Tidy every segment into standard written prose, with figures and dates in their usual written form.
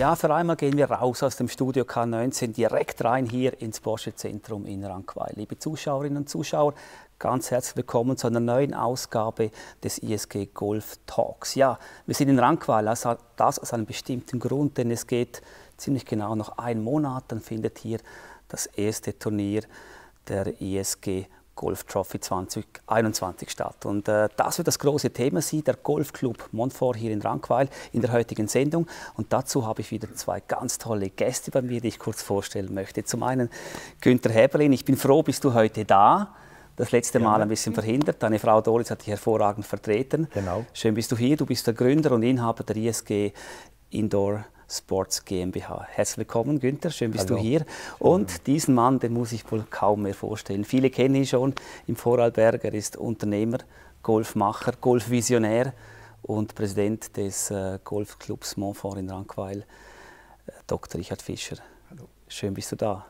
Ja, für einmal gehen wir raus aus dem Studio K19 direkt rein hier ins Porsche Zentrum in Rankweil. Liebe Zuschauerinnen und Zuschauer, ganz herzlich willkommen zu einer neuen Ausgabe des ISG Golf Talks. Ja, wir sind in Rankweil, also das aus einem bestimmten Grund, denn es geht ziemlich genau noch einen Monat, dann findet hier das erste Turnier der ISG Golf Trophy 2021 statt. Und das wird das große Thema sein, der Golfclub Montfort hier in Rankweil in der heutigen Sendung. Und dazu habe ich wieder zwei ganz tolle Gäste bei mir, die ich kurz vorstellen möchte. Zum einen Günther Häberlin, ich bin froh, bist du heute da. Das letzte Mal ein bisschen verhindert. Deine Frau Doris hat dich hervorragend vertreten. Genau. Schön bist du hier. Du bist der Gründer und Inhaber der ISG Indoor Sports GmbH. Herzlich willkommen, Günther, schön bist du hier. Und diesen Mann, den muss ich wohl kaum mehr vorstellen. Viele kennen ihn schon im Vorarlberg. Er ist Unternehmer, Golfmacher, Golfvisionär und Präsident des Golfclubs Montfort in Rankweil, Dr. Richard Fischer. Hallo. Schön bist du da.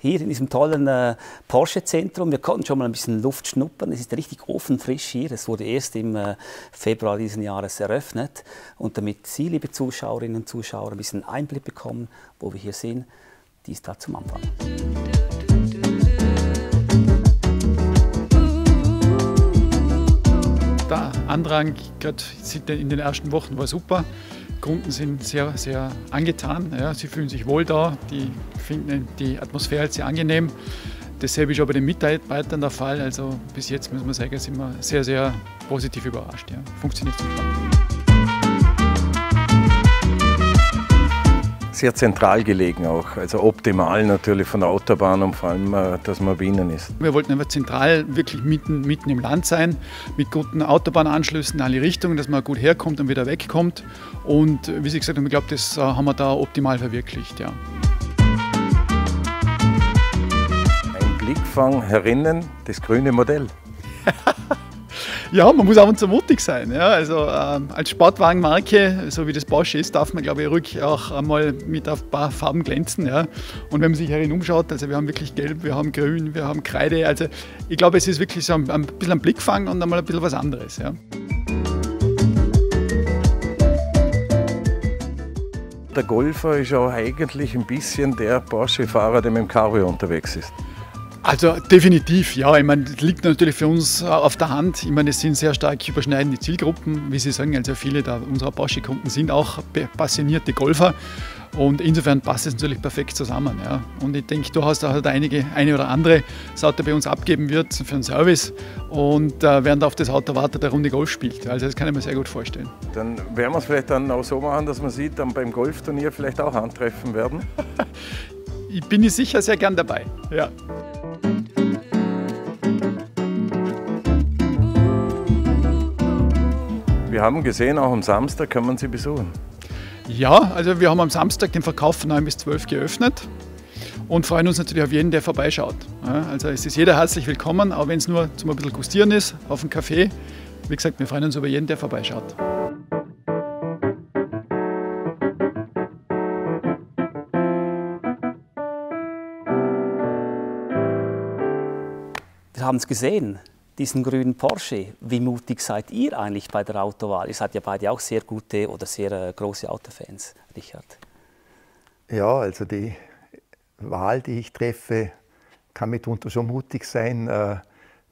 Hier in diesem tollen Porsche-Zentrum. Wir konnten schon mal ein bisschen Luft schnuppern. Es ist richtig ofenfrisch hier. Es wurde erst im Februar dieses Jahres eröffnet. Und damit Sie, liebe Zuschauerinnen und Zuschauer, ein bisschen Einblick bekommen, wo wir hier sind, dies da zum Anfang. Der Andrang gerade in den ersten Wochen war super. Kunden sind sehr, sehr angetan. Ja, sie fühlen sich wohl da, die finden die Atmosphäre sehr angenehm. Dasselbe ist aber den Mitarbeitern der Fall. Also bis jetzt, muss man sagen, sind wir sehr, sehr positiv überrascht. Ja. Funktioniert super. Sehr zentral gelegen auch, also optimal natürlich von der Autobahn und vor allem, dass man Wien ist. Wir wollten einfach zentral wirklich mitten im Land sein, mit guten Autobahnanschlüssen in alle Richtungen, dass man gut herkommt und wieder wegkommt. Und wie Sie gesagt haben, ich glaube, das haben wir da optimal verwirklicht. Ja. Ein Blickfang herinnen, das grüne Modell. Ja, man muss ab und zu mutig sein. Ja. Also als Sportwagenmarke, so wie das Porsche ist, darf man, glaube ich, ruhig auch einmal mit auf ein paar Farben glänzen. Ja. Und wenn man sich herin umschaut, also wir haben wirklich Gelb, wir haben Grün, wir haben Kreide. Also ich glaube, es ist wirklich so ein bisschen ein Blickfang und einmal ein bisschen was anderes. Ja. Der Golfer ist auch eigentlich ein bisschen der Porsche-Fahrer, der mit dem Cabrio unterwegs ist. Also definitiv, ja. Ich meine, das liegt natürlich für uns auf der Hand. Ich meine, es sind sehr stark überschneidende Zielgruppen, wie Sie sagen. Also viele unserer Porsche-Kunden sind auch passionierte Golfer und insofern passt es natürlich perfekt zusammen. Ja. Und ich denke, du hast auch eine oder andere das Auto bei uns abgeben wird für einen Service und während auf das Auto wartet, eine Runde Golf spielt. Also das kann ich mir sehr gut vorstellen. Dann werden wir es vielleicht dann auch so machen, dass man sie dann beim Golfturnier vielleicht auch antreffen werden. Ich bin mir sicher sehr gern dabei. Ja. Wir haben gesehen, auch am Samstag kann man sie besuchen. Ja, also wir haben am Samstag den Verkauf von 9 bis 12 geöffnet und freuen uns natürlich auf jeden, der vorbeischaut. Also es ist jeder herzlich willkommen, auch wenn es nur zum ein bisschen gustieren ist, auf einen Kaffee. Wie gesagt, wir freuen uns über jeden, der vorbeischaut. Wir haben es gesehen. Diesen grünen Porsche, wie mutig seid ihr eigentlich bei der Autowahl? Ihr seid ja beide auch sehr gute oder sehr große Autofans, Richard. Ja, also die Wahl, die ich treffe, kann mitunter schon mutig sein.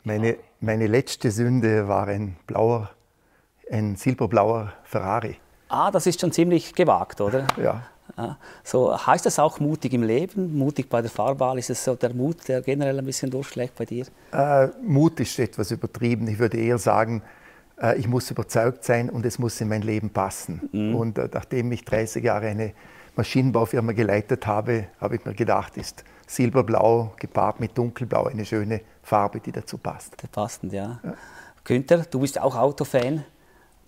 Meine letzte Sünde war ein silberblauer Ferrari. Ah, das ist schon ziemlich gewagt, oder? Ja. So heißt das auch mutig im Leben, mutig bei der Fahrwahl? Ist es so der Mut, der generell ein bisschen durchschlägt bei dir? Mut ist etwas übertrieben. Ich würde eher sagen, ich muss überzeugt sein und es muss in mein Leben passen. Mhm. Und nachdem ich 30 Jahre eine Maschinenbaufirma geleitet habe, habe ich mir gedacht, ist silberblau gepaart mit dunkelblau eine schöne Farbe, die dazu passt. Der passend, ja. Ja. Günther, du bist auch Autofan,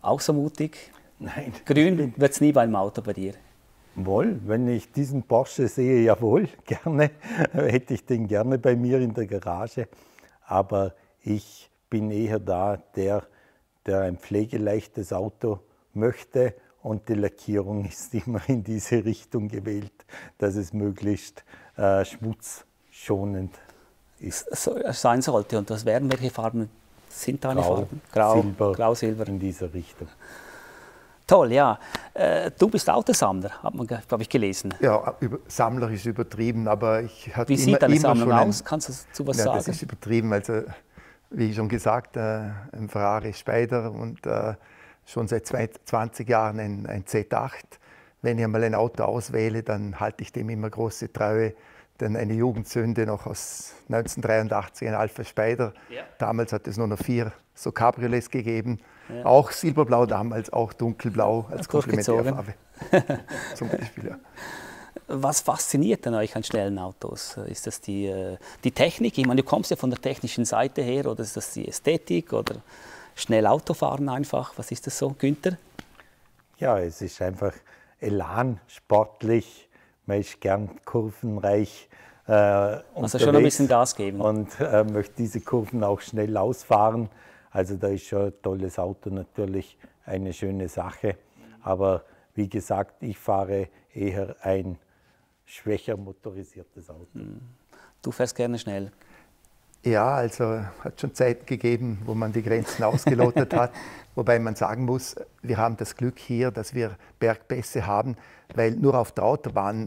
auch so mutig? Nein. Grün wird es nie beim Auto bei dir? Wohl, wenn ich diesen Porsche sehe, jawohl, gerne, hätte ich den gerne bei mir in der Garage. Aber ich bin eher da, der ein pflegeleichtes Auto möchte und die Lackierung ist immer in diese Richtung gewählt, dass es möglichst schmutzschonend ist. So sein sollte. Und was wären, welche Farben sind deine Farben? Grau, Silber, in dieser Richtung. Toll, ja. Du bist Autosammler, hat man, glaube ich, gelesen. Ja, Sammler ist übertrieben, aber ich hatte immer schon... Wie sieht deine Sammlung aus? Kannst du dazu was sagen? Das ist übertrieben, also wie schon gesagt, ein Ferrari Spyder und schon seit 20 Jahren ein Z8. Wenn ich einmal ein Auto auswähle, dann halte ich dem immer große Treue. Dann eine Jugendsünde noch aus 1983, ein Alpha Spyder. Ja. Damals hat es nur noch 4 so Cabriolets gegeben. Ja. Auch silberblau damals, auch dunkelblau als Komplementärfarbe. Zum Beispiel, ja. Was fasziniert denn euch an schnellen Autos? Ist das die Technik? Ich meine, du kommst ja von der technischen Seite her, oder ist das die Ästhetik oder schnell Autofahren einfach? Was ist das so, Günther? Ja, es ist einfach Elan, sportlich. Man ist gern kurvenreich unterwegs, schon ein bisschen Gas geben. Und möchte diese Kurven auch schnell ausfahren. Also da ist schon ein tolles Auto natürlich eine schöne Sache. Aber wie gesagt, ich fahre eher ein schwächer motorisiertes Auto. Du fährst gerne schnell. Ja, also hat schon Zeiten gegeben, wo man die Grenzen ausgelotet hat. Wobei man sagen muss, wir haben das Glück hier, dass wir Bergpässe haben, weil nur auf der Autobahn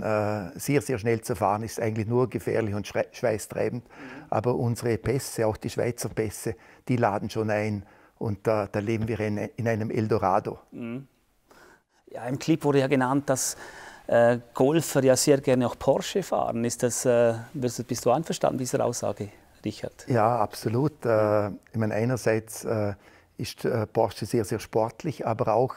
sehr, sehr schnell zu fahren ist eigentlich nur gefährlich und schweißtreibend. Aber unsere Pässe, auch die Schweizer Pässe, die laden schon ein und da leben wir in einem Eldorado. Mhm. Ja, im Clip wurde ja genannt, dass Golfer ja sehr gerne auch Porsche fahren. Ist das, bist du einverstanden mit dieser Aussage? Richard. Ja, absolut. Ich meine, einerseits ist Porsche sehr, sehr sportlich, aber auch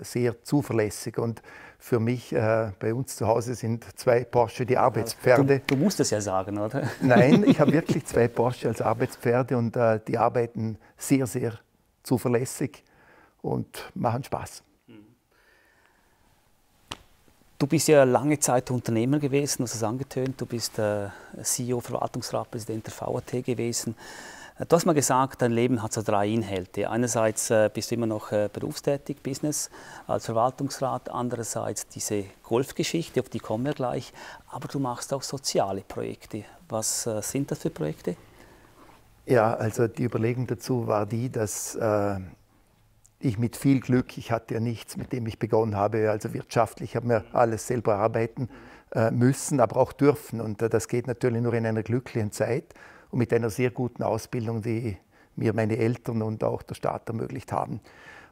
sehr zuverlässig. Und für mich, bei uns zu Hause sind 2 Porsche die Arbeitspferde. Du musst es ja sagen, oder? Nein, ich habe wirklich 2 Porsche als Arbeitspferde und die arbeiten sehr, sehr zuverlässig und machen Spaß. Du bist ja lange Zeit Unternehmer gewesen, hast es angetönt. Du bist CEO, Verwaltungsratpräsident der VAT gewesen. Du hast mal gesagt, dein Leben hat so 3 Inhalte. Einerseits bist du immer noch berufstätig, Business als Verwaltungsrat. Andererseits diese Golfgeschichte, auf die kommen wir gleich. Aber du machst auch soziale Projekte. Was sind das für Projekte? Ja, also die Überlegung dazu war die, dass... ich mit viel Glück, ich hatte ja nichts, mit dem ich begonnen habe, also wirtschaftlich habe mir alles selber arbeiten müssen, aber auch dürfen. Und das geht natürlich nur in einer glücklichen Zeit und mit einer sehr guten Ausbildung, die mir meine Eltern und auch der Staat ermöglicht haben.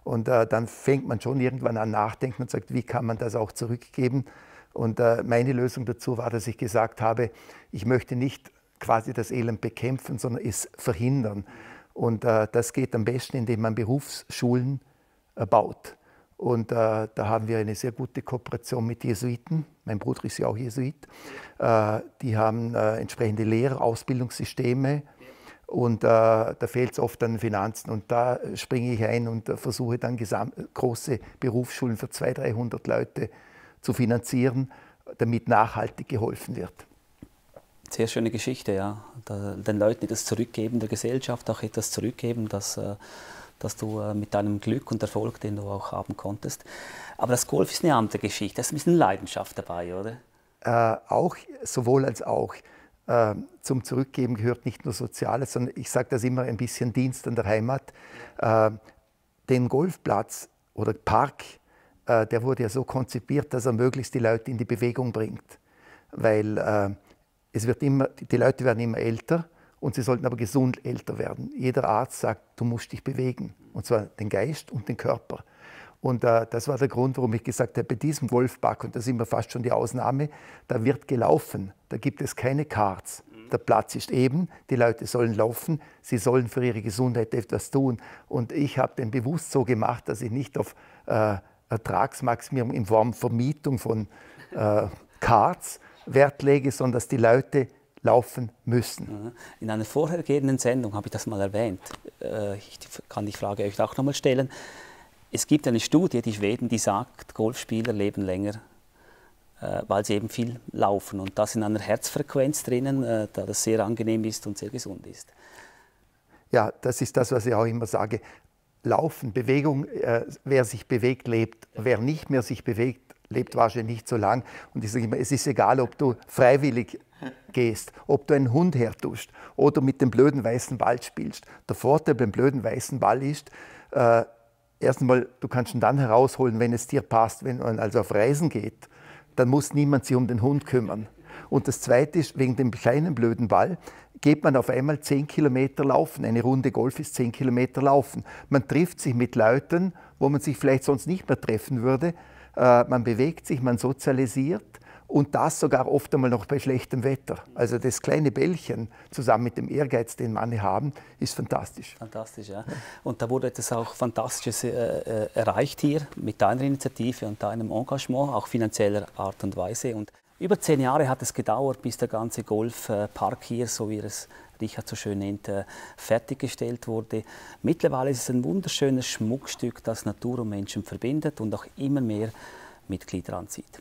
Und dann fängt man schon irgendwann an nachdenken und sagt, wie kann man das auch zurückgeben? Und meine Lösung dazu war, dass ich gesagt habe, ich möchte nicht quasi das Elend bekämpfen, sondern es verhindern. Und das geht am besten, indem man Berufsschulen baut. Und da haben wir eine sehr gute Kooperation mit Jesuiten. Mein Bruder ist ja auch Jesuit. Die haben entsprechende Lehrerausbildungssysteme. Und da fehlt es oft an Finanzen. Und da springe ich ein und versuche dann große Berufsschulen für 200-300 Leute zu finanzieren, damit nachhaltig geholfen wird. Sehr schöne Geschichte, ja. Den Leuten etwas zurückgeben, der Gesellschaft auch etwas zurückgeben, dass du mit deinem Glück und Erfolg, den du auch haben konntest. Aber das Golf ist eine andere Geschichte, da ist ein bisschen Leidenschaft dabei, oder? Auch, sowohl als auch. Zum Zurückgeben gehört nicht nur Soziales, sondern ich sage das immer, ein bisschen Dienst an der Heimat. Den Golfplatz oder Park, der wurde ja so konzipiert, dass er möglichst die Leute in die Bewegung bringt, weil... die Leute werden immer älter und sie sollten aber gesund älter werden. Jeder Arzt sagt, du musst dich bewegen, und zwar den Geist und den Körper. Und das war der Grund, warum ich gesagt habe, bei diesem Golfpark, und da sind wir fast schon die Ausnahme, da wird gelaufen, da gibt es keine Karts. Der Platz ist eben, die Leute sollen laufen, sie sollen für ihre Gesundheit etwas tun. Und ich habe den bewusst so gemacht, dass ich nicht auf Ertragsmaximierung in Form Vermietung von Karts Wert lege, sondern dass die Leute laufen müssen. In einer vorhergehenden Sendung habe ich das mal erwähnt. Ich kann die Frage euch auch nochmal stellen. Es gibt eine Studie, die Schweden, die sagt, Golfspieler leben länger, weil sie eben viel laufen. Und das in einer Herzfrequenz drinnen, da das sehr angenehm ist und sehr gesund ist. Ja, das ist das, was ich auch immer sage. Laufen, Bewegung, wer sich bewegt, lebt. Wer nicht mehr sich bewegt, lebt wahrscheinlich nicht so lang. Und ich sage immer, es ist egal, ob du freiwillig gehst, ob du einen Hund hertust oder mit dem blöden weißen Ball spielst. Der Vorteil beim blöden weißen Ball ist, Erstens mal, du kannst ihn dann herausholen, wenn es dir passt, wenn man also auf Reisen geht. Dann muss niemand sich um den Hund kümmern. Und das Zweite ist, wegen dem kleinen blöden Ball geht man auf einmal 10 Kilometer laufen. Eine Runde Golf ist 10 Kilometer laufen. Man trifft sich mit Leuten, wo man sich vielleicht sonst nicht mehr treffen würde. Man bewegt sich, man sozialisiert und das sogar oft einmal noch bei schlechtem Wetter. Also das kleine Bällchen zusammen mit dem Ehrgeiz, den manche haben, ist fantastisch. Fantastisch, ja. Und da wurde etwas auch Fantastisches erreicht hier mit deiner Initiative und deinem Engagement, auch finanzieller Art und Weise. Und über 10 Jahre hat es gedauert, bis der ganze Golfpark hier, so wie es Richard so schön nennt, fertiggestellt wurde. Mittlerweile ist es ein wunderschönes Schmuckstück, das Natur und Menschen verbindet und auch immer mehr Mitglieder anzieht.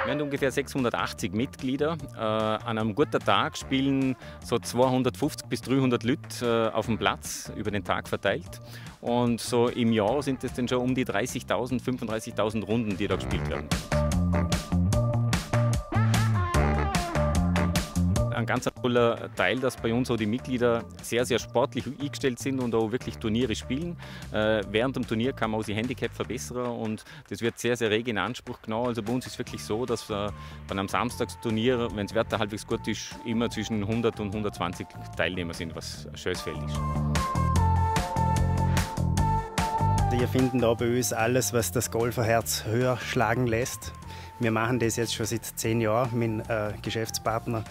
Wir haben ungefähr 680 Mitglieder. An einem guten Tag spielen so 250 bis 300 Leute auf dem Platz über den Tag verteilt. Und so im Jahr sind es dann schon um die 30.000, 35.000 Runden, die da gespielt werden. Ein ganz toller Teil, dass bei uns auch die Mitglieder sehr, sehr sportlich eingestellt sind und auch wirklich Turniere spielen. Während dem Turnier kann man auch sein Handicap verbessern und das wird sehr, sehr rege in Anspruch genommen. Also bei uns ist es wirklich so, dass bei einem Samstagsturnier, wenn das Wetter halbwegs gut ist, immer zwischen 100 und 120 Teilnehmer sind, was ein schönes Feld ist. Wir finden da bei uns alles, was das Golferherz höher schlagen lässt. Wir machen das jetzt schon seit 10 Jahren mit meinem Geschäftspartner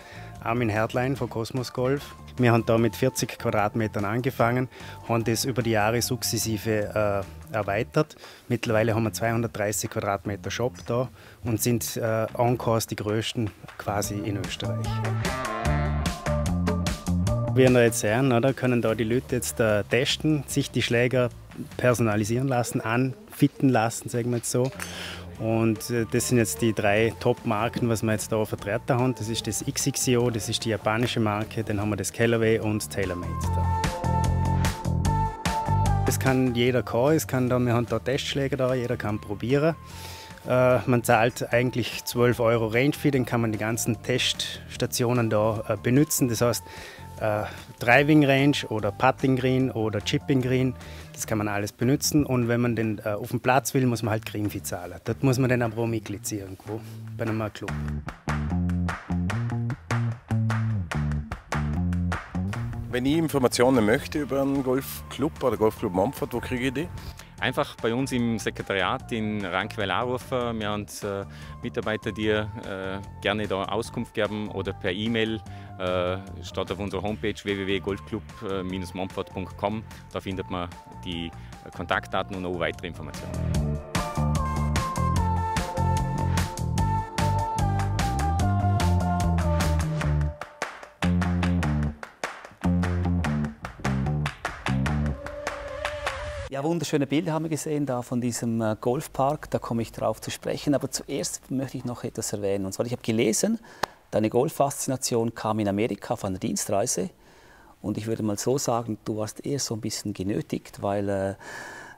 Armin Herdlein von Cosmos Golf. Wir haben da mit 40 Quadratmetern angefangen, haben das über die Jahre sukzessive erweitert. Mittlerweile haben wir 230 Quadratmeter Shop da und sind en cause die größten quasi in Österreich. Wie wir jetzt sehen, oder, können da die Leute jetzt testen, sich die Schläger personalisieren lassen, anfitten lassen, sagen wir jetzt so. Und das sind jetzt die 3 Top-Marken, was wir jetzt hier vertreten haben. Das ist das XXO, das ist die japanische Marke, dann haben wir das Callaway und TaylorMade. Das kann jeder kaufen, wir haben da Testschläger da, jeder kann probieren. Man zahlt eigentlich 12 € Range-Fee, den kann man die ganzen Teststationen da benutzen. Das heißt, Driving Range oder Putting Green oder Chipping Green, das kann man alles benutzen. Und wenn man den auf den Platz will, muss man halt Green Fee zahlen. Dort muss man dann aber auch Mitglied sein, irgendwo bei einem Club. Wenn ich Informationen möchte über einen Golfclub oder Golfclub Montfort, wo kriege ich die? Einfach bei uns im Sekretariat in Rankweil anrufen. Wir haben Mitarbeiter, die gerne da Auskunft geben oder per E-Mail. Steht auf unserer Homepage www.golfclub-montfort.com. Da findet man die Kontaktdaten und auch weitere Informationen. Ja, wunderschöne Bilder haben wir gesehen da von diesem Golfpark, da komme ich drauf zu sprechen. Aber zuerst möchte ich noch etwas erwähnen. Und zwar, ich habe gelesen, deine Golffaszination kam in Amerika auf einer Dienstreise. Und ich würde mal so sagen, du warst eher so ein bisschen genötigt, weil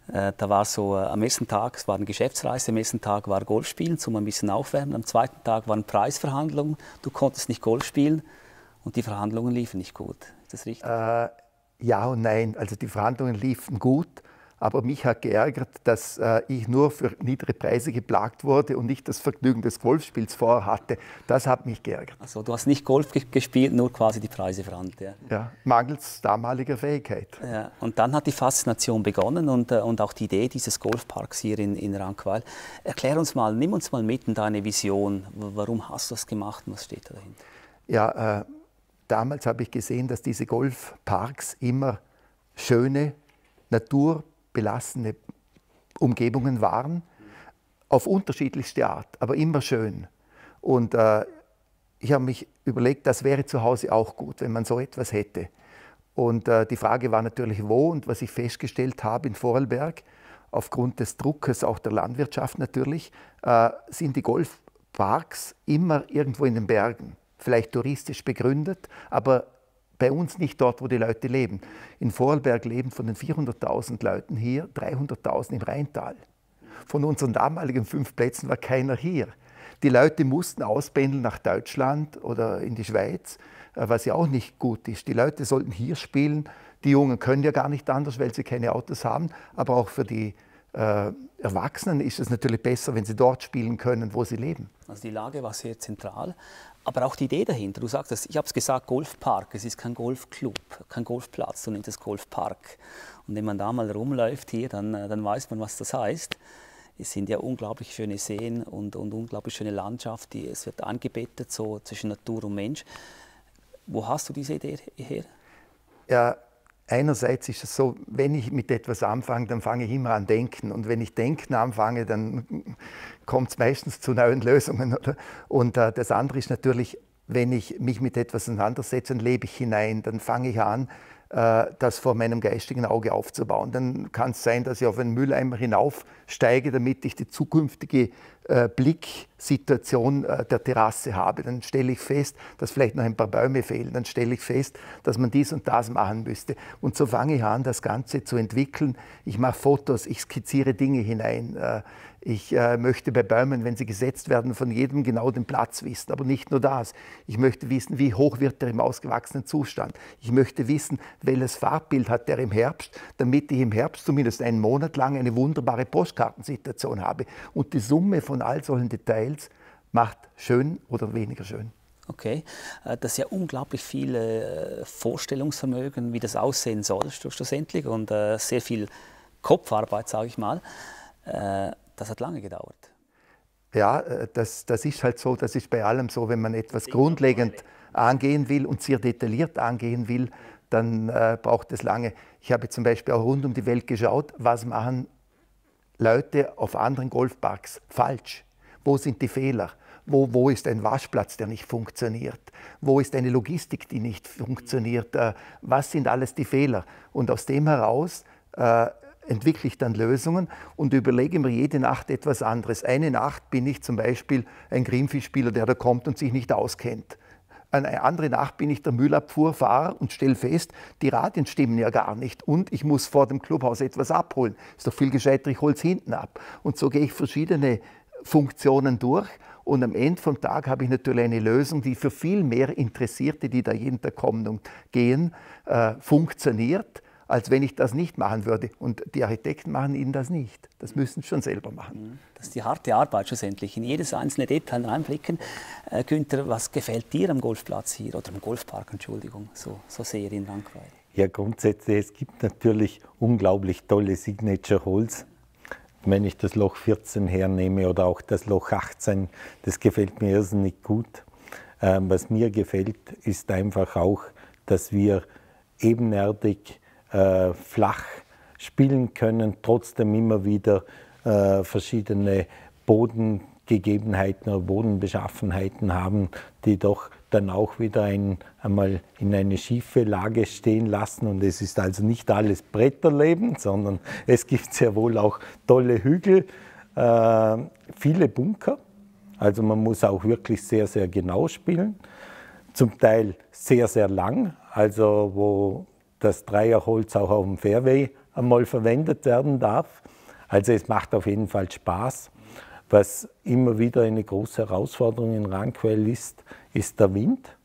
da war so am ersten Tag, es war eine Geschäftsreise, am ersten Tag war Golfspielen, zum ein bisschen aufwärmen. Am zweiten Tag waren Preisverhandlungen, du konntest nicht Golf spielen und die Verhandlungen liefen nicht gut. Ist das richtig? Ja und nein. Also die Verhandlungen liefen gut. Aber mich hat geärgert, dass ich nur für niedere Preise geplagt wurde und nicht das Vergnügen des Golfspiels vorher hatte. Das hat mich geärgert. Also du hast nicht Golf gespielt, nur quasi die Preise verhandelt. Ja. Ja, mangels damaliger Fähigkeit. Ja, und dann hat die Faszination begonnen und auch die Idee dieses Golfparks hier in Rankweil. Erklär uns mal, nimm uns mal mit in deine Vision. Warum hast du das gemacht und was steht da dahinter? Ja, damals habe ich gesehen, dass diese Golfparks immer schöne Natur belastende Umgebungen waren, auf unterschiedlichste Art, aber immer schön. Und ich habe mich überlegt, das wäre zu Hause auch gut, wenn man so etwas hätte. Und die Frage war natürlich, wo, und was ich festgestellt habe in Vorarlberg, aufgrund des Druckes auch der Landwirtschaft natürlich, sind die Golfparks immer irgendwo in den Bergen, vielleicht touristisch begründet, aber bei uns nicht dort, wo die Leute leben. In Vorarlberg leben von den 400.000 Leuten hier 300.000 im Rheintal. Von unseren damaligen 5 Plätzen war keiner hier. Die Leute mussten auspendeln nach Deutschland oder in die Schweiz, was ja auch nicht gut ist. Die Leute sollten hier spielen. Die Jungen können ja gar nicht anders, weil sie keine Autos haben. Aber auch für die Erwachsenen ist es natürlich besser, wenn sie dort spielen können, wo sie leben. Also die Lage war sehr zentral, aber auch die Idee dahinter. Du sagst es, ich habe es gesagt, Golfpark, es ist kein Golfclub, kein Golfplatz, du nennst es Golfpark. Und wenn man da mal rumläuft hier, dann weiß man, was das heißt. Es sind ja unglaublich schöne Seen und unglaublich schöne Landschaft. Es wird angebettet so zwischen Natur und Mensch. Wo hast du diese Idee her? Ja. Einerseits ist es so, wenn ich mit etwas anfange, dann fange ich immer an Denken. Und wenn ich Denken anfange, dann kommt es meistens zu neuen Lösungen. Oder? Und das andere ist natürlich, wenn ich mich mit etwas auseinandersetze, dann lebe ich hinein. Dann fange ich an, das vor meinem geistigen Auge aufzubauen. Dann kann es sein, dass ich auf einen Mülleimer hinaufsteige, damit ich die zukünftige Blicksituation der Terrasse habe. Dann stelle ich fest, dass vielleicht noch ein paar Bäume fehlen. Dann stelle ich fest, dass man dies und das machen müsste. Und so fange ich an, das Ganze zu entwickeln. Ich mache Fotos, ich skizziere Dinge hinein. Ich möchte bei Bäumen, wenn sie gesetzt werden, von jedem genau den Platz wissen. Aber nicht nur das. Ich möchte wissen, wie hoch wird er im ausgewachsenen Zustand. Ich möchte wissen, welches Farbbild hat er im Herbst, damit ich im Herbst zumindest einen Monat lang eine wunderbare Postkartensituation habe. Und die Summe von all solchen Details macht schön oder weniger schön. Okay, das ist ja unglaublich viel Vorstellungsvermögen, wie das aussehen soll schlussendlich und sehr viel Kopfarbeit, sage ich mal. Das hat lange gedauert. Ja, das ist halt so, das ist bei allem so, wenn man etwas grundlegend angehen will und sehr detailliert angehen will, dann braucht es lange. Ich habe zum Beispiel auch rund um die Welt geschaut, was machen Leute auf anderen Golfparks falsch? Wo sind die Fehler? Wo ist ein Waschplatz, der nicht funktioniert? Wo ist eine Logistik, die nicht funktioniert? Was sind alles die Fehler? Und aus dem heraus entwickle ich dann Lösungen und überlege mir jede Nacht etwas anderes. Eine Nacht bin ich zum Beispiel ein Greenfish-Spieler, der da kommt und sich nicht auskennt. Eine andere Nacht bin ich der Müllabfuhrfahrer und stelle fest, die Radien stimmen ja gar nicht und ich muss vor dem Clubhaus etwas abholen. Ist doch viel gescheiter, ich hole es hinten ab. Und so gehe ich verschiedene Funktionen durch und am Ende vom Tag habe ich natürlich eine Lösung, die für viel mehr Interessierte, die da jeden Tag kommen und gehen, funktioniert, als wenn ich das nicht machen würde. Und die Architekten machen ihnen das nicht. Das müssen sie schon selber machen. Das ist die harte Arbeit schlussendlich. In jedes einzelne Detail reinblicken. Günther, was gefällt dir am Golfplatz hier oder am Golfpark, Entschuldigung, so sehr in Rankweil? Ja, grundsätzlich, es gibt natürlich unglaublich tolle Signature Holes. Wenn ich das Loch 14 hernehme oder auch das Loch 18, das gefällt mir irrsinnig gut. Was mir gefällt, ist einfach auch, dass wir ebenerdig flach spielen können, trotzdem immer wieder verschiedene Bodengegebenheiten oder Bodenbeschaffenheiten haben, die doch dann auch wieder einmal in eine schiefe Lage stehen lassen. Und es ist also nicht alles Bretterleben, sondern es gibt sehr wohl auch tolle Hügel, viele Bunker. Also man muss auch wirklich sehr, sehr genau spielen. Zum Teil sehr, sehr lang, also wo dass Dreierholz auch auf dem Fairway einmal verwendet werden darf. Also es macht auf jeden Fall Spaß. Was immer wieder eine große Herausforderung in Rankweil ist, ist der Wind.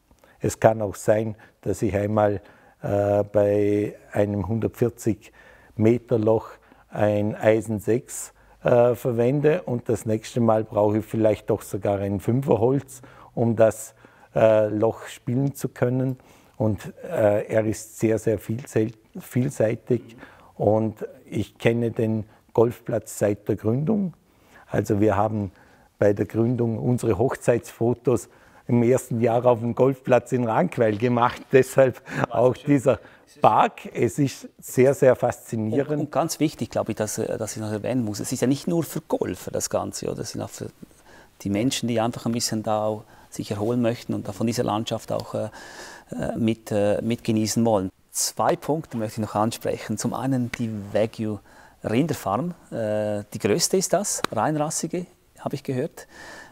Es kann auch sein, dass ich einmal bei einem 140 Meter Loch ein Eisen 6 verwende und das nächste Mal brauche ich vielleicht doch sogar ein 5er Holz, um das Loch spielen zu können. Und er ist sehr, sehr vielseitig und ich kenne den Golfplatz seit der Gründung. Also wir haben bei der Gründung unsere Hochzeitsfotos im ersten Jahr auf dem Golfplatz in Rankweil gemacht. Deshalb auch dieser Park. Es ist sehr, sehr faszinierend. Und ganz wichtig, glaube ich, dass ich noch erwähnen muss, es ist ja nicht nur für Golfer das Ganze, oder? Es sind auch für die Menschen, die einfach ein bisschen da auch sich erholen möchten und von dieser Landschaft auch mit genießen wollen. Zwei Punkte möchte ich noch ansprechen. Zum einen die Wagyu Rinderfarm. Die größte ist das, reinrassige, habe ich gehört.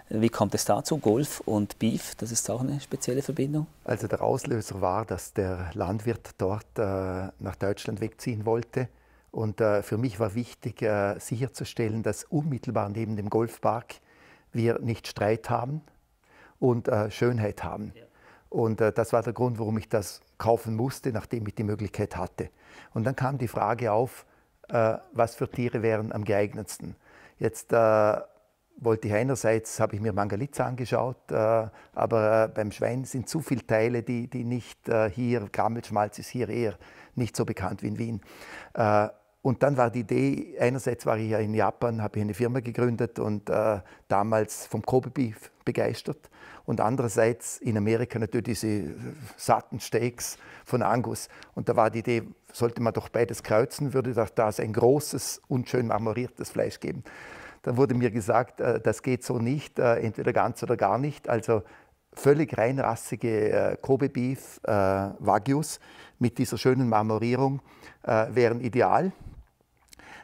Wie kommt es dazu? Golf und Beef, das ist auch eine spezielle Verbindung. Also der Auslöser war, dass der Landwirt dort nach Deutschland wegziehen wollte. Und für mich war wichtig sicherzustellen, dass unmittelbar neben dem Golfpark wir nicht Streit haben und Schönheit haben. Ja. Und das war der Grund, warum ich das kaufen musste, nachdem ich die Möglichkeit hatte. Und dann kam die Frage auf, was für Tiere wären am geeignetsten. Jetzt wollte ich einerseits, habe ich mir Mangalitza angeschaut, aber beim Schwein sind zu viele Teile, die nicht hier, Gammelschmalz ist hier eher nicht so bekannt wie in Wien. Und dann war die Idee, einerseits war ich ja in Japan, habe ich eine Firma gegründet und damals vom Kobe Beef begeistert. Und andererseits in Amerika natürlich diese satten Steaks von Angus. Und da war die Idee, sollte man doch beides kreuzen, würde da ein großes und schön marmoriertes Fleisch geben. Dann wurde mir gesagt, das geht so nicht, entweder ganz oder gar nicht. Also völlig reinrassige Kobe Beef Wagyus mit dieser schönen Marmorierung wären ideal.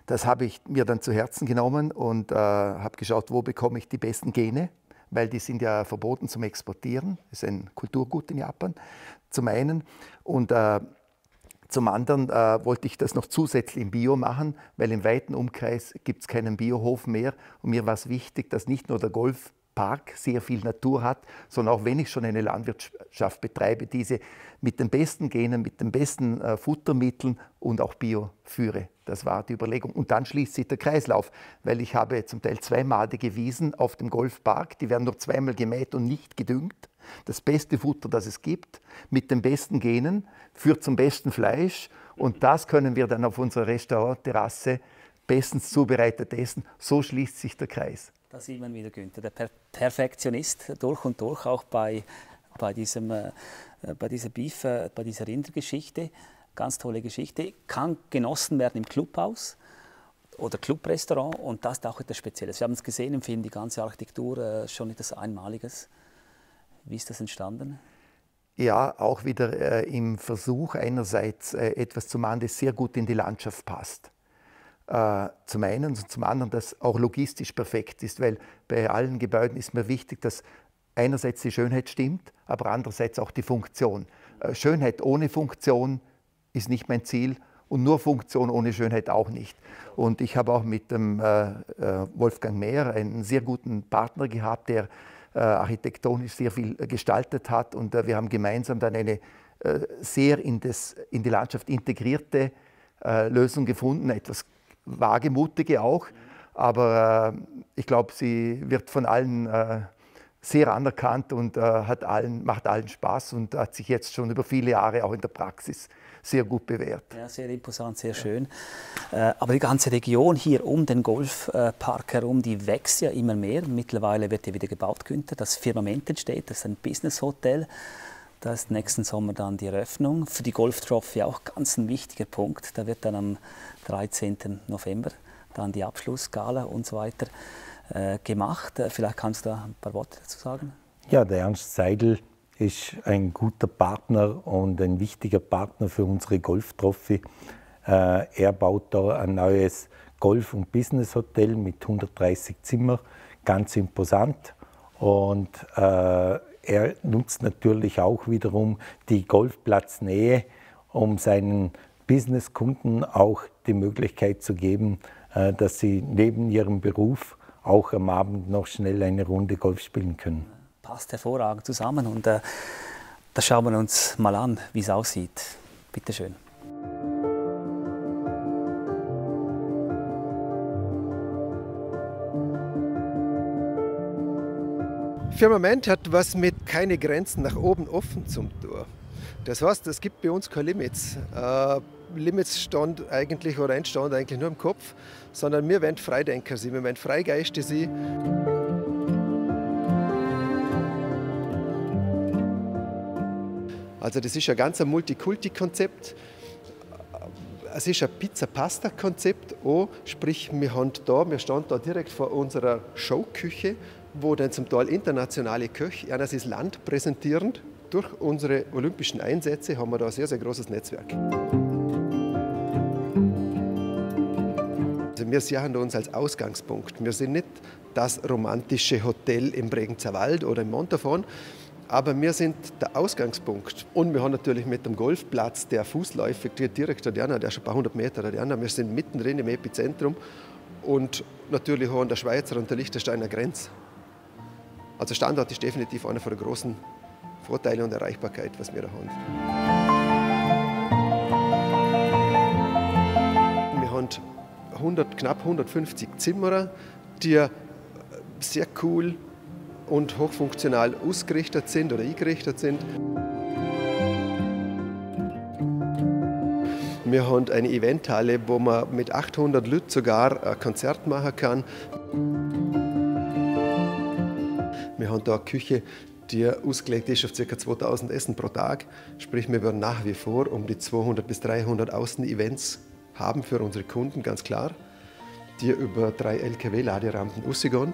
Das habe ich mir dann zu Herzen genommen und habe geschaut, wo bekomme ich die besten Gene, weil die sind ja verboten zum Exportieren. Das ist ein Kulturgut in Japan, zum einen. Und zum anderen wollte ich das noch zusätzlich im Bio machen, weil im weiten Umkreis gibt es keinen Biohof mehr. Und mir war es wichtig, dass nicht nur der Golfpark sehr viel Natur hat, sondern auch wenn ich schon eine Landwirtschaft betreibe, diese mit den besten Genen, mit den besten Futtermitteln und auch Bio führe. Das war die Überlegung. Und dann schließt sich der Kreislauf, weil ich habe zum Teil zweimalige Wiesen auf dem Golfpark, die werden nur zweimal gemäht und nicht gedüngt. Das beste Futter, das es gibt, mit den besten Genen, führt zum besten Fleisch. Und das können wir dann auf unserer Restaurantterrasse bestens zubereitet essen. So schließt sich der Kreis. Da sieht man wieder, Günther, der Perfektionist durch und durch, auch bei dieser Rindergeschichte. Ganz tolle Geschichte. Kann genossen werden im Clubhaus oder Clubrestaurant. Und das ist auch etwas Spezielles. Wir haben es gesehen im Film, die ganze Architektur, schon etwas Einmaliges. Wie ist das entstanden? Ja, auch wieder im Versuch einerseits etwas zu machen, das sehr gut in die Landschaft passt. Zum einen und zum anderen, dass auch logistisch perfekt ist, weil bei allen Gebäuden ist mir wichtig, dass einerseits die Schönheit stimmt, aber andererseits auch die Funktion. Schönheit ohne Funktion ist nicht mein Ziel und nur Funktion ohne Schönheit auch nicht. Und ich habe auch mit dem Wolfgang Mehr einen sehr guten Partner gehabt, der architektonisch sehr viel gestaltet hat, und wir haben gemeinsam dann eine sehr in die Landschaft integrierte Lösung gefunden, etwas wagemutige auch, aber ich glaube, sie wird von allen sehr anerkannt und macht allen Spaß und hat sich jetzt schon über viele Jahre auch in der Praxis sehr gut bewährt. Ja, sehr imposant, sehr schön. Ja. Aber die ganze Region hier um den Golfpark herum, die wächst ja immer mehr. Mittlerweile wird ja wieder gebaut, Günther. Das Firmament entsteht, das ist ein Business-Hotel. Da ist nächsten Sommer dann die Eröffnung. Für die Golf Trophy auch ganz ein wichtiger Punkt. Da wird dann am 13. November dann die Abschlussgala und so weiter gemacht. Vielleicht kannst du da ein paar Worte dazu sagen? Ja, der Ernst Seidl ist ein guter Partner und ein wichtiger Partner für unsere Golf-Trophy. Er baut da ein neues Golf- und Business-Hotel mit 130 Zimmern, ganz imposant. Und er nutzt natürlich auch wiederum die Golfplatznähe, um seinen Businesskunden auch die Möglichkeit zu geben, dass sie neben ihrem Beruf auch am Abend noch schnell eine Runde Golf spielen können. Passt hervorragend zusammen, und da schauen wir uns mal an, wie es aussieht. Bitte schön. Firmament hat was mit keine Grenzen nach oben offen zum Tor. Das heißt, es gibt bei uns keine Limits. Limits stand eigentlich oder entstand eigentlich nur im Kopf, sondern wir werden Freidenker sein, wir werden Freigeister sein. Also das ist ein ganz Multikulti-Konzept, es ist ein Pizza-Pasta-Konzept, sprich wir standen da direkt vor unserer Showküche, wo dann zum Teil internationale Köche, einerseits Land präsentierend, durch unsere olympischen Einsätze haben wir da ein sehr, sehr großes Netzwerk. Also wir sehen uns als Ausgangspunkt, wir sind nicht das romantische Hotel im Bregenzer Wald oder im Montafon, aber wir sind der Ausgangspunkt. Und wir haben natürlich mit dem Golfplatz, der fußläufig direkt an der anderen, der ist schon ein paar hundert Meter an der anderen. Wir sind mittendrin im Epizentrum. Und natürlich haben der Schweizer und der Liechtensteiner Grenze. Also Standort ist definitiv einer der großen Vorteile und Erreichbarkeit, was wir da haben. Wir haben knapp 150 Zimmerer, die sehr cool und hochfunktional ausgerichtet sind oder eingerichtet sind. Wir haben eine Eventhalle, wo man mit 800 Leuten sogar ein Konzert machen kann. Wir haben da eine Küche, die ausgelegt ist auf ca. 2000 Essen pro Tag. Sprich, wir werden nach wie vor um die 200 bis 300 Außenevents haben für unsere Kunden, ganz klar, die über 3 LKW-Laderampen rausgehen.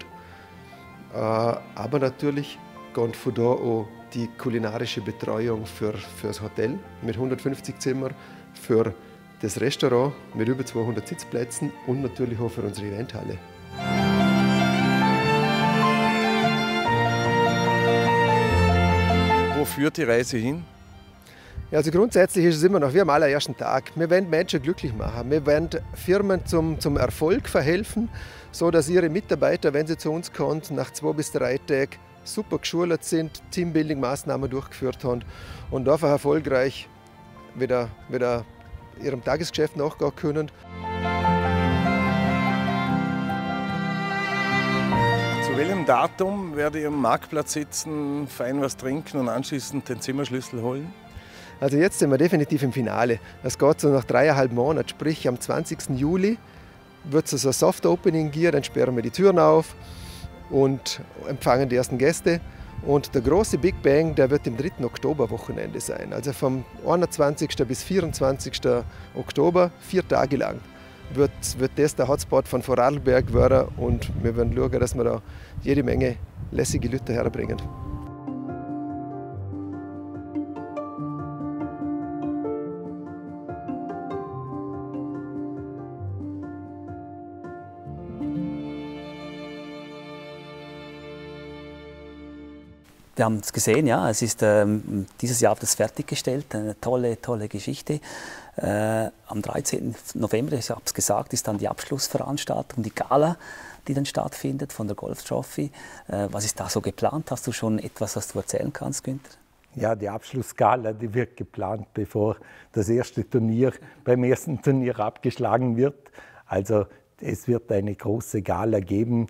Aber natürlich geht von da auch die kulinarische Betreuung für das Hotel mit 150 Zimmern, für das Restaurant mit über 200 Sitzplätzen und natürlich auch für unsere Eventhalle. Wo führt die Reise hin? Ja, also grundsätzlich ist es immer noch wie am allerersten Tag. Wir wollen Menschen glücklich machen. Wir wollen Firmen zum Erfolg verhelfen, so dass ihre Mitarbeiter, wenn sie zu uns kommen, nach 2 bis 3 Tagen super geschult sind, Teambuilding-Maßnahmen durchgeführt haben und einfach erfolgreich wieder ihrem Tagesgeschäft nachgehen können. Zu welchem Datum werde ich am Marktplatz sitzen, fein was trinken und anschließend den Zimmerschlüssel holen? Also jetzt sind wir definitiv im Finale. Das geht so nach 3,5 Monaten, sprich am 20. Juli wird es ein Soft Opening geben, dann sperren wir die Türen auf und empfangen die ersten Gäste. Und der große Big Bang, der wird im 3. Oktoberwochenende sein. Also vom 21. bis 24. Oktober, 4 Tage lang, wird das der Hotspot von Vorarlberg werden. Und wir werden schauen, dass wir da jede Menge lässige Leute herbringen. Wir haben es gesehen, ja, es ist dieses Jahr das fertiggestellt, eine tolle Geschichte. Am 13. November, ich habe es gesagt, ist dann die Abschlussveranstaltung, die Gala, die dann stattfindet von der Golf Trophy. Was ist da so geplant? Hast du schon etwas, was du erzählen kannst, Günther? Ja, die Abschlussgala, die wird geplant, bevor das erste Turnier beim ersten Turnier abgeschlagen wird. Also es wird eine große Gala geben.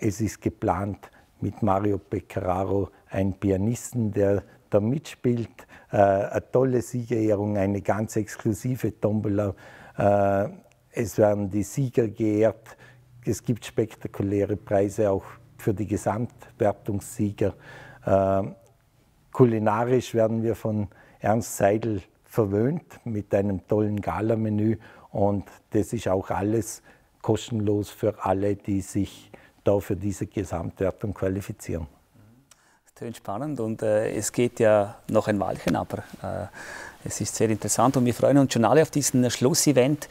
Es ist geplant mit Mario Peccararo, ein Pianisten, der da mitspielt. Eine tolle Siegerehrung, eine ganz exklusive Tombola. Es werden die Sieger geehrt. Es gibt spektakuläre Preise auch für die Gesamtwertungssieger. Kulinarisch werden wir von Ernst Seidl verwöhnt mit einem tollen Galamenü. Und das ist auch alles kostenlos für alle, die sich für diese Gesamtwertung qualifizieren. Das tönt spannend und es geht ja noch ein Weilchen, aber es ist sehr interessant und wir freuen uns schon alle auf diesen Schlussevent.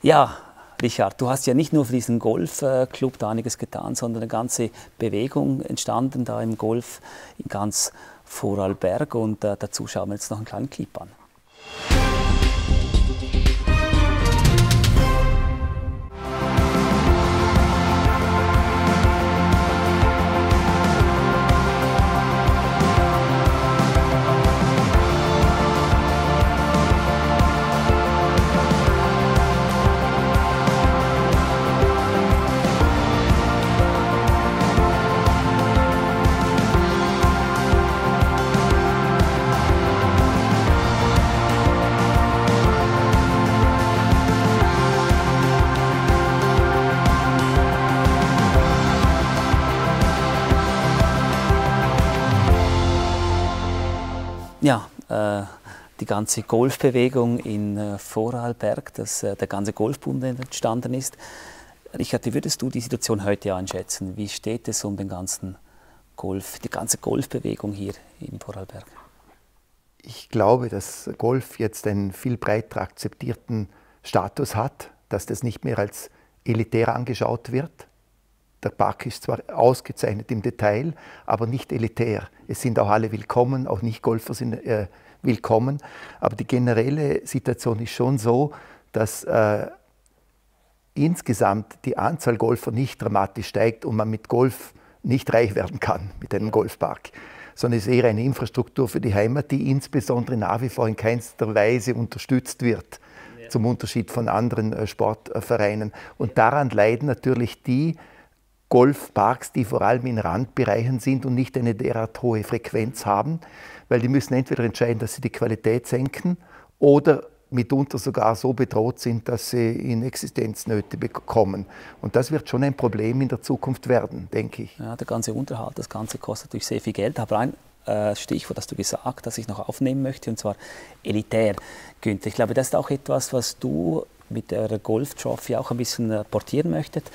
Ja, Richard, du hast ja nicht nur für diesen Golfclub da einiges getan, sondern eine ganze Bewegung entstanden da im Golf in ganz Vorarlberg und dazu schauen wir jetzt noch einen kleinen Clip an. Ja, die ganze Golfbewegung in Vorarlberg, dass der ganze Golfbund entstanden ist. Richard, wie würdest du die Situation heute einschätzen? Wie steht es um den ganzen Golf, die ganze Golfbewegung hier in Vorarlberg? Ich glaube, dass Golf jetzt einen viel breiter akzeptierten Status hat, dass das nicht mehr als elitär angeschaut wird. Der Park ist zwar ausgezeichnet im Detail, aber nicht elitär. Es sind auch alle willkommen, auch Nicht-Golfer sind willkommen. Aber die generelle Situation ist schon so, dass insgesamt die Anzahl Golfer nicht dramatisch steigt und man mit Golf nicht reich werden kann mit einem Golfpark, sondern es ist eher eine Infrastruktur für die Heimat, die insbesondere nach wie vor in keinster Weise unterstützt wird, zum Unterschied von anderen Sportvereinen. Und daran leiden natürlich die Golfparks, die vor allem in Randbereichen sind und nicht eine derart hohe Frequenz haben, weil die müssen entweder entscheiden, dass sie die Qualität senken oder mitunter sogar so bedroht sind, dass sie in Existenznöte bekommen. Und das wird schon ein Problem in der Zukunft werden, denke ich. Ja, der ganze Unterhalt, das Ganze kostet natürlich sehr viel Geld. Aber ein Stichwort, das du gesagt, das ich noch aufnehmen möchte, und zwar elitär. Günther, ich glaube, das ist auch etwas, was du mit der Golf Trophy auch ein bisschen portieren möchtest.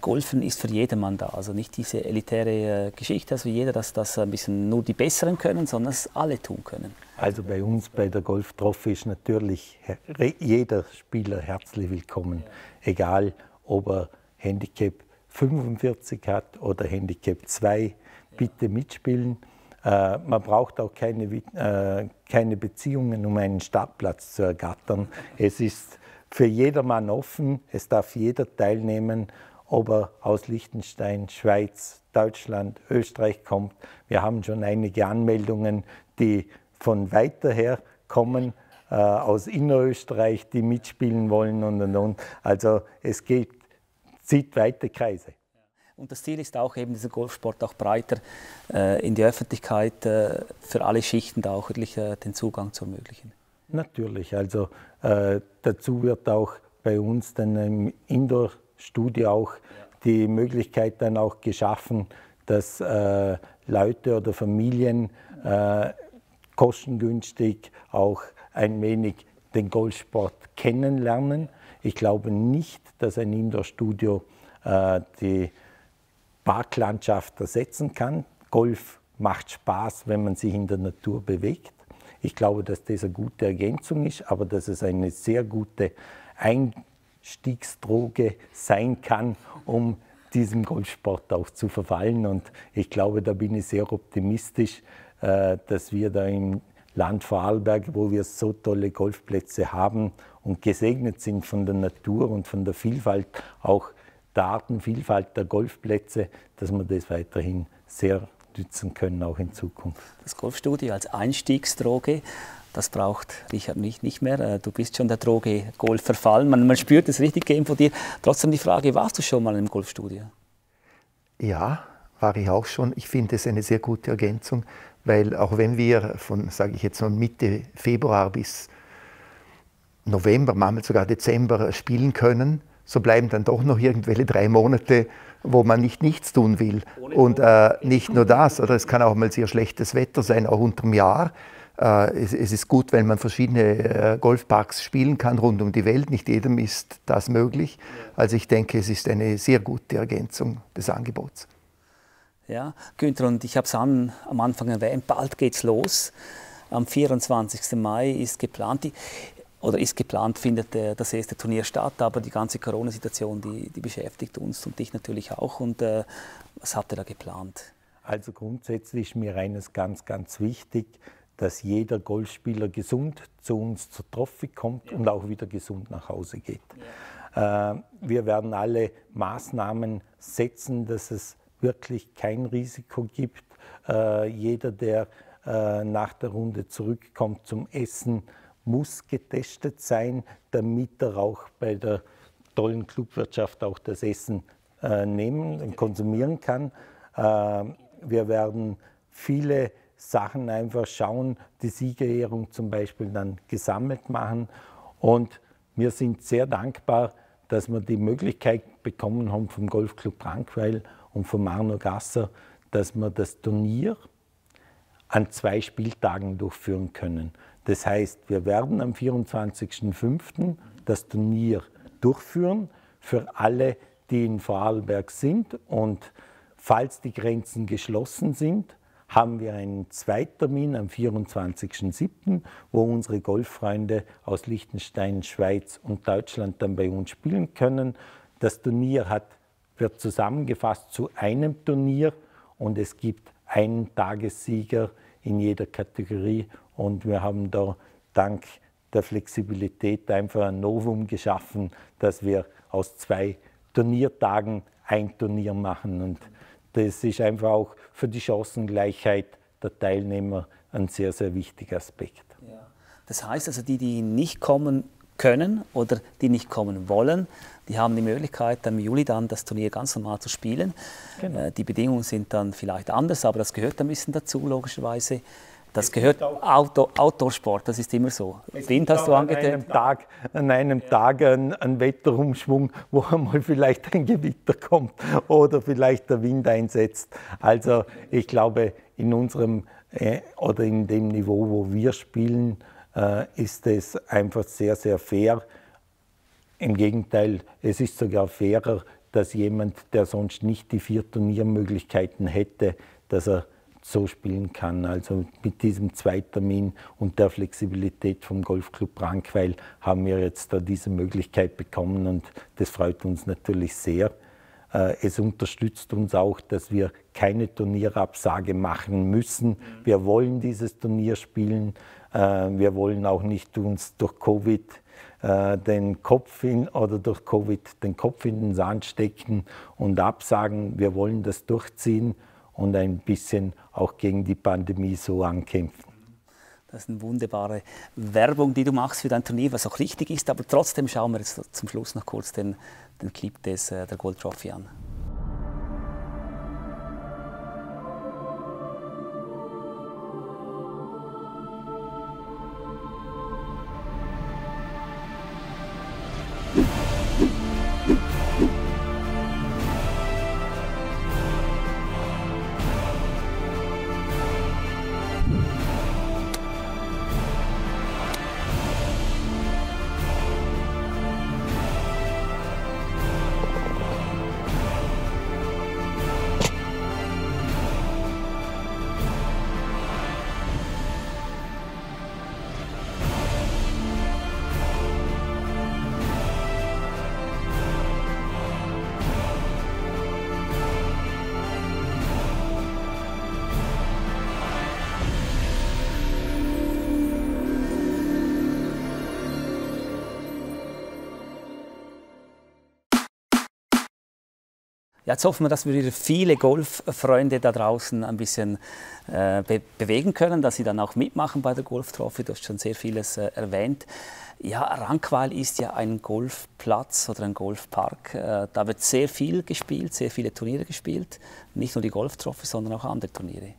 Golfen ist für jedermann da, also nicht diese elitäre Geschichte, dass also jeder, dass das ein bisschen nur die Besseren können, sondern dass alle tun können. Also bei uns bei der Golf Trophy ist natürlich jeder Spieler herzlich willkommen, egal ob er Handicap 45 hat oder Handicap 2, bitte mitspielen. Man braucht auch keine Beziehungen, um einen Startplatz zu ergattern. Es ist für jedermann offen, es darf jeder teilnehmen, ob er aus Liechtenstein, Schweiz, Deutschland, Österreich kommt. Wir haben schon einige Anmeldungen, die von weiter her kommen, aus Innerösterreich, die mitspielen wollen und. Also es zieht weite Kreise. Und das Ziel ist auch eben, diesen Golfsport auch breiter in die Öffentlichkeit, für alle Schichten da auch wirklich den Zugang zu ermöglichen. Natürlich, also dazu wird auch bei uns dann im Indoor-Studio auch die Möglichkeit dann auch geschaffen, dass Leute oder Familien kostengünstig auch ein wenig den Golfsport kennenlernen. Ich glaube nicht, dass ein Indoor-Studio die Parklandschaft ersetzen kann. Golf macht Spaß, wenn man sich in der Natur bewegt. Ich glaube, dass das eine gute Ergänzung ist, aber dass es eine sehr gute Einstiegsdroge sein kann, um diesem Golfsport auch zu verfallen. Und ich glaube, da bin ich sehr optimistisch, dass wir da im Land Vorarlberg, wo wir so tolle Golfplätze haben und gesegnet sind von der Natur und von der Vielfalt, auch der Artenvielfalt der Golfplätze, dass wir das weiterhin sehr nützen können, auch in Zukunft. Das Golfstudio als Einstiegsdroge, das braucht Richard nicht mehr. Du bist schon der Droge Golf verfallen. Man spürt das richtige Game von dir. Trotzdem die Frage, warst du schon mal im Golfstudio? Ja, war ich auch schon. Ich finde es eine sehr gute Ergänzung, weil auch wenn wir von, sage ich jetzt mal, Mitte Februar bis November, manchmal sogar Dezember spielen können, so bleiben dann doch noch irgendwelche 3 Monate, wo man nichts tun will. Und nicht nur das, oder es kann auch mal sehr schlechtes Wetter sein, auch unterm Jahr. Es ist gut, wenn man verschiedene Golfparks spielen kann rund um die Welt. Nicht jedem ist das möglich. Also ich denke, es ist eine sehr gute Ergänzung des Angebots. Ja, Günther, und ich habe es am Anfang erwähnt, bald geht's los. Am 24. Mai ist geplant, findet das erste Turnier statt, aber die ganze Corona-Situation, die beschäftigt uns und dich natürlich auch. Und was habt ihr da geplant? Also grundsätzlich ist mir eines ganz, ganz wichtig, dass jeder Golfspieler gesund zu uns zur Trophy kommt und auch wieder gesund nach Hause geht. Ja. Wir werden alle Maßnahmen setzen, dass es wirklich kein Risiko gibt. Jeder, der nach der Runde zurückkommt zum Essen, muss getestet sein, damit er auch bei der tollen Clubwirtschaft auch das Essen konsumieren kann. Wir werden viele Sachen einfach schauen, die Siegerehrung zum Beispiel dann gesammelt machen. Und wir sind sehr dankbar, dass wir die Möglichkeit bekommen haben vom Golfclub Rankweil und vom Arno Gasser, dass wir das Turnier an 2 Spieltagen durchführen können. Das heißt, wir werden am 24.05. das Turnier durchführen für alle, die in Vorarlberg sind. Und falls die Grenzen geschlossen sind, haben wir einen Zweittermin am 24.07., wo unsere Golffreunde aus Liechtenstein, Schweiz und Deutschland dann bei uns spielen können. Das Turnier wird zusammengefasst zu einem Turnier und es gibt einen Tagessieger in jeder Kategorie. Und wir haben da dank der Flexibilität einfach ein Novum geschaffen, dass wir aus 2 Turniertagen ein Turnier machen. Und das ist einfach auch für die Chancengleichheit der Teilnehmer ein sehr, sehr wichtiger Aspekt. Ja. Das heißt also, die nicht kommen können oder die nicht kommen wollen, die haben die Möglichkeit, dann im Juli dann das Turnier ganz normal zu spielen. Genau. Die Bedingungen sind dann vielleicht anders, aber das gehört ein bisschen dazu, logischerweise. Das gehört Outdoor-Sport, das ist immer so. Wind hast du angetönt. An einem Tag ein Wetterumschwung, wo einmal vielleicht ein Gewitter kommt oder vielleicht der Wind einsetzt. Also ich glaube, in unserem oder in dem Niveau, wo wir spielen, ist es einfach sehr, sehr fair. Im Gegenteil, es ist sogar fairer, dass jemand, der sonst nicht die 4 Turniermöglichkeiten hätte, dass er so spielen kann. Also mit diesem Zweitermin und der Flexibilität vom Golfclub Rankweil haben wir jetzt da diese Möglichkeit bekommen und das freut uns natürlich sehr. Es unterstützt uns auch, dass wir keine Turnierabsage machen müssen. Wir wollen dieses Turnier spielen. Wir wollen auch nicht uns durch Covid den Kopf in den Sand stecken und absagen. Wir wollen das durchziehen und ein bisschen auch gegen die Pandemie so ankämpfen. Das ist eine wunderbare Werbung, die du machst für dein Turnier, was auch richtig ist. Aber trotzdem schauen wir jetzt zum Schluss noch kurz den Clip der Gold Trophy an. Jetzt hoffen wir, dass wir wieder viele Golffreunde da draußen ein bisschen bewegen können, dass sie dann auch mitmachen bei der Golf Trophy. Du hast schon sehr vieles erwähnt. Ja, Rankweil ist ja ein Golfplatz oder ein Golfpark. Da wird sehr viel gespielt, sehr viele Turniere gespielt. Nicht nur die Golf Trophy, sondern auch andere Turniere.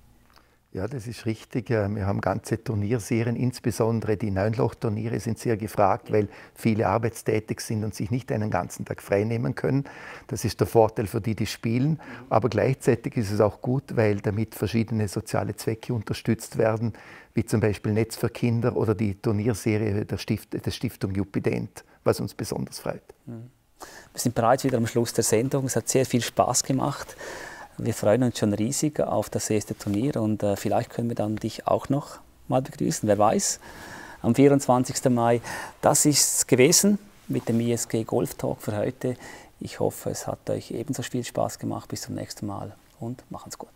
Ja, das ist richtig. Wir haben ganze Turnierserien, insbesondere die Neunloch-Turniere sind sehr gefragt, weil viele arbeitstätig sind und sich nicht einen ganzen Tag frei nehmen können. Das ist der Vorteil für die, die spielen. Aber gleichzeitig ist es auch gut, weil damit verschiedene soziale Zwecke unterstützt werden, wie zum Beispiel Netz für Kinder oder die Turnierserie der Stiftung Jupident, was uns besonders freut. Wir sind bereits wieder am Schluss der Sendung. Es hat sehr viel Spaß gemacht. Wir freuen uns schon riesig auf das erste Turnier und vielleicht können wir dann dich auch noch mal begrüßen, wer weiß, am 24. Mai. Das ist es gewesen mit dem ISG Golf Talk für heute. Ich hoffe, es hat euch ebenso viel Spaß gemacht. Bis zum nächsten Mal und machen's gut.